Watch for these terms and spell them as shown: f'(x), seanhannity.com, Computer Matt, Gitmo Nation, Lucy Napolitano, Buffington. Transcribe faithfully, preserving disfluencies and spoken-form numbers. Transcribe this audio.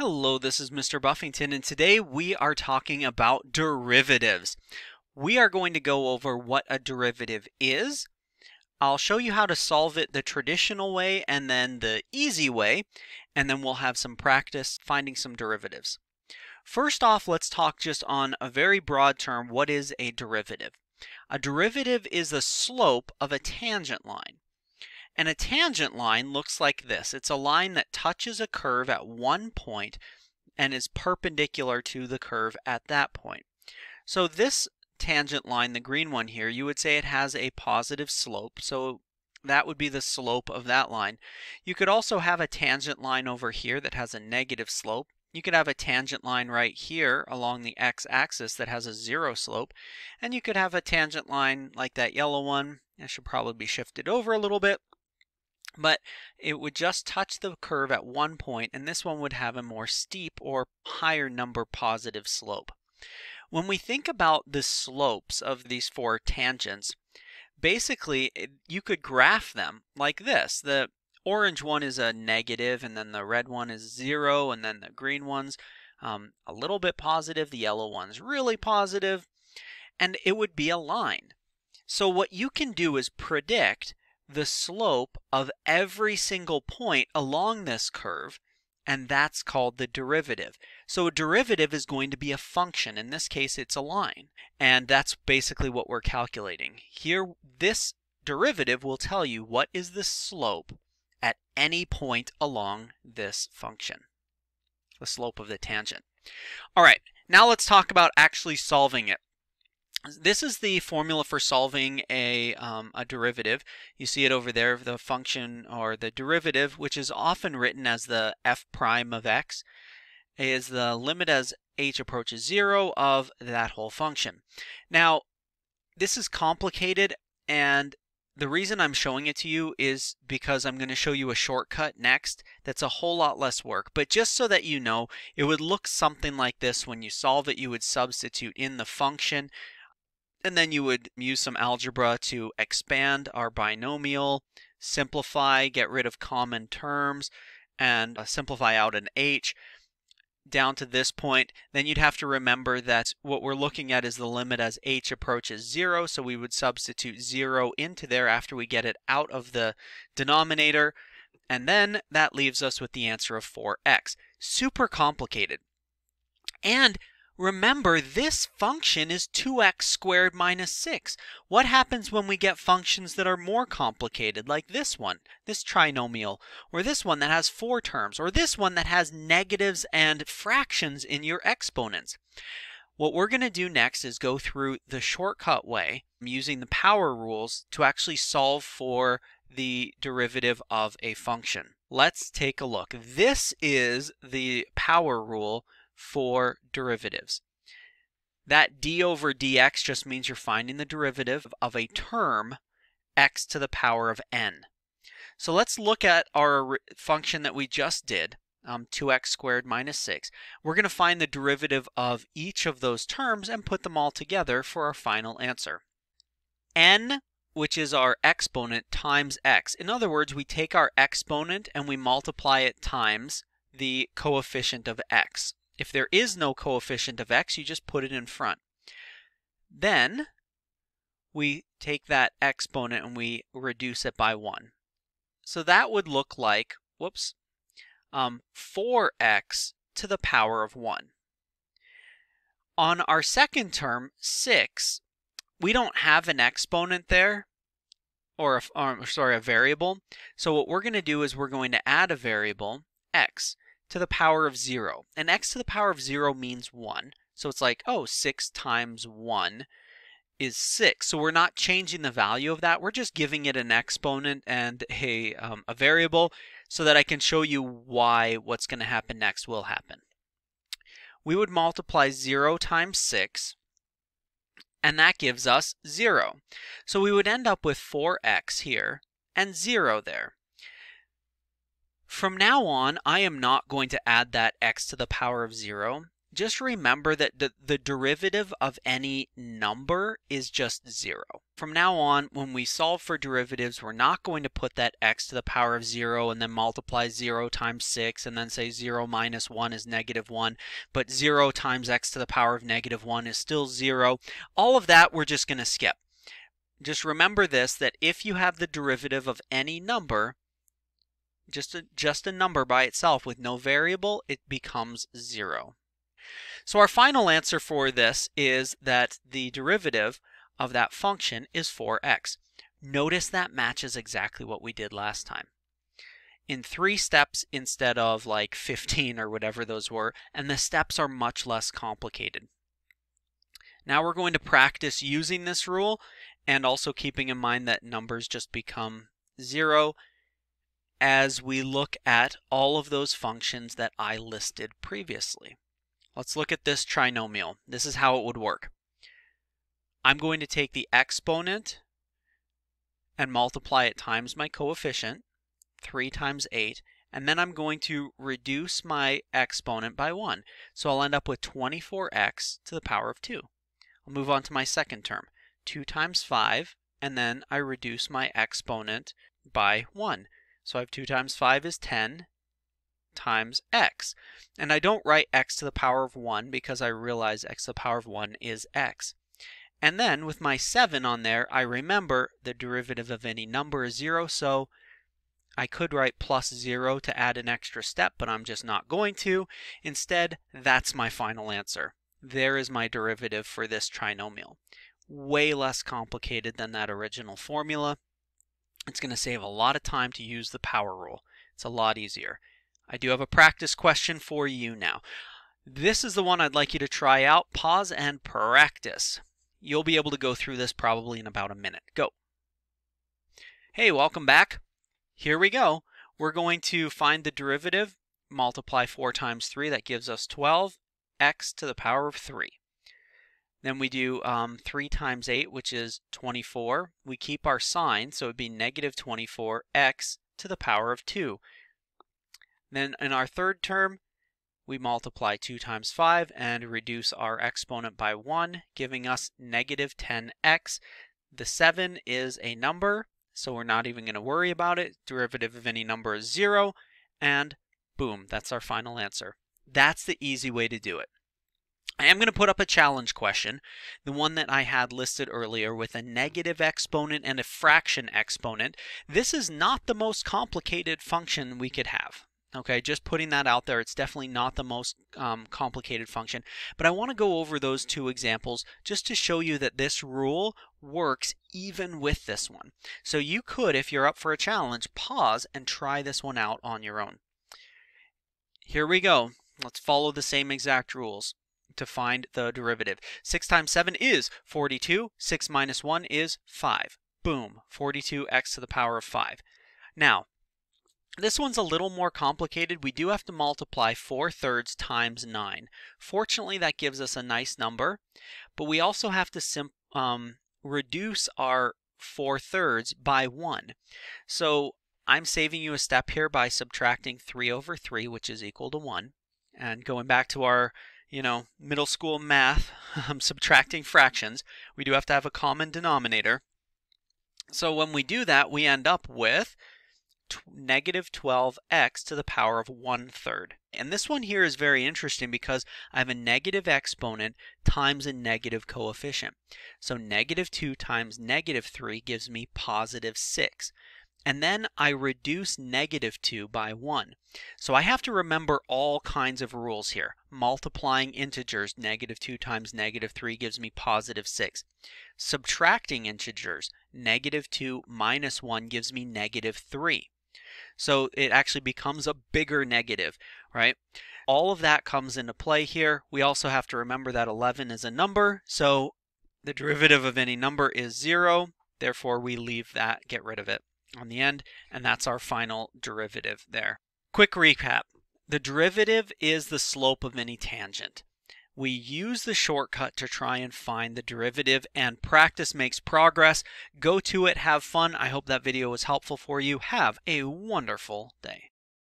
Hello, this is Mister Buffington, and today we are talking about derivatives. We are going to go over what a derivative is. I'll show you how to solve it the traditional way and then the easy way, and then we'll have some practice finding some derivatives. First off, let's talk just on a very broad term, what is a derivative? A derivative is the slope of a tangent line. And a tangent line looks like this. It's a line that touches a curve at one point and is perpendicular to the curve at that point. So this tangent line, the green one here, you would say it has a positive slope. So that would be the slope of that line. You could also have a tangent line over here that has a negative slope. You could have a tangent line right here along the x-axis that has a zero slope. And you could have a tangent line like that yellow one. It should probably be shifted over a little bit. But it would just touch the curve at one point, and this one would have a more steep or higher number positive slope. When we think about the slopes of these four tangents, basically you could graph them like this. The orange one is a negative, and then the red one is zero, and then the green one's um, a little bit positive, the yellow one's really positive, and it would be a line. So what you can do is predict the slope of every single point along this curve, and that's called the derivative. So a derivative is going to be a function. In this case, it's a line, and that's basically what we're calculating. Here, this derivative will tell you what is the slope at any point along this function, the slope of the tangent. All right, now let's talk about actually solving it. This is the formula for solving a, um, a derivative. You see it over there, the function or the derivative, which is often written as the f prime of x, is the limit as h approaches zero of that whole function. Now, this is complicated, and the reason I'm showing it to you is because I'm going to show you a shortcut next that's a whole lot less work. But just so that you know, it would look something like this. When you solve it, you would substitute in the function, and then you would use some algebra to expand our binomial, simplify, get rid of common terms, and uh, simplify out an h down to this point. Then you'd have to remember that what we're looking at is the limit as h approaches zero, so we would substitute zero into there after we get it out of the denominator, and then that leaves us with the answer of four x. Super complicated. And remember, this function is two x squared minus six. What happens when we get functions that are more complicated, like this one, this trinomial, or this one that has four terms, or this one that has negatives and fractions in your exponents? What we're going to do next is go through the shortcut way using the power rules to actually solve for the derivative of a function. Let's take a look. This is the power rule for derivatives. That d over dx just means you're finding the derivative of a term x to the power of n. So let's look at our function that we just did, um, two x squared minus six. We're going to find the derivative of each of those terms and put them all together for our final answer. N, which is our exponent, times x. In other words, we take our exponent and we multiply it times the coefficient of x. If there is no coefficient of x, you just put it in front. Then we take that exponent and we reduce it by one. So that would look like, whoops, um, four x to the power of one. On our second term, six, we don't have an exponent there, or, a, or sorry, a variable. So what we're going to do is we're going to add a variable, x, to the power of zero. And x to the power of zero means one. So it's like, oh, six times one is six. So we're not changing the value of that. We're just giving it an exponent and a, um, a variable so that I can show you why what's going to happen next will happen. We would multiply zero times six, and that gives us zero. So we would end up with four x here and zero there. From now on, I am not going to add that x to the power of zero. just remember that the, the derivative of any number is just zero. From now on, when we solve for derivatives, we're not going to put that x to the power of zero and then multiply zero times six and then say zero minus one is negative one, but zero times x to the power of negative one is still zero. All of that we're just going to skip. Just remember this, that if you have the derivative of any number, just a, just a number by itself with no variable, it becomes zero. So our final answer for this is that the derivative of that function is four x. Notice that matches exactly what we did last time. In three steps instead of like fifteen or whatever those were, and the steps are much less complicated. Now we're going to practice using this rule and also keeping in mind that numbers just become zero as we look at all of those functions that I listed previously. Let's look at this trinomial. This is how it would work. I'm going to take the exponent and multiply it times my coefficient, three times eight, and then I'm going to reduce my exponent by one. So I'll end up with twenty-four x to the power of two. I'll move on to my second term, two times five, and then I reduce my exponent by one. So I have two times five is ten times x. And I don't write x to the power of one because I realize x to the power of one is x. And then with my seven on there, I remember the derivative of any number is zero, so I could write plus zero to add an extra step, but I'm just not going to. Instead, that's my final answer. There is my derivative for this trinomial. Way less complicated than that original formula. It's going to save a lot of time to use the power rule. It's a lot easier. I do have a practice question for you now. This is the one I'd like you to try out. Pause and practice. You'll be able to go through this probably in about a minute. Go. Hey, welcome back. Here we go. We're going to find the derivative, multiply four times three. That gives us twelve, x to the power of three. Then we do um, three times eight, which is twenty-four. We keep our sign, so it would be negative twenty-four, x to the power of two. Then in our third term, we multiply two times five and reduce our exponent by one, giving us negative ten x. The seven is a number, so we're not even going to worry about it. Derivative of any number is zero, and boom, that's our final answer. That's the easy way to do it. I am going to put up a challenge question, the one that I had listed earlier with a negative exponent and a fraction exponent. This is not the most complicated function we could have. Okay, just putting that out there, it's definitely not the most um, complicated function. But I want to go over those two examples just to show you that this rule works even with this one. So you could, if you're up for a challenge, pause and try this one out on your own. Here we go. Let's follow the same exact rules to find the derivative. six times seven is forty-two. six minus one is five. Boom, forty-two x to the power of five. Now, this one's a little more complicated. We do have to multiply four thirds times nine. Fortunately, that gives us a nice number, but we also have to sim um, reduce our four thirds by one. So I'm saving you a step here by subtracting three over three, which is equal to one. And going back to our, you know, middle school math, subtracting fractions, we do have to have a common denominator. So when we do that, we end up with negative twelve x to the power of one third. And this one here is very interesting because I have a negative exponent times a negative coefficient. So negative two times negative three gives me positive six. And then I reduce negative two by one. So I have to remember all kinds of rules here. Multiplying integers, negative two times negative three gives me positive six. Subtracting integers, negative two minus one gives me negative three. So it actually becomes a bigger negative, right? All of that comes into play here. We also have to remember that eleven is a number. So the derivative of any number is zero. Therefore, we leave that, get rid of it on the end, and that's our final derivative there. Quick recap. The derivative is the slope of any tangent. We use the shortcut to try and find the derivative, and practice makes progress. Go to it, have fun. I hope that video was helpful for you. Have a wonderful day.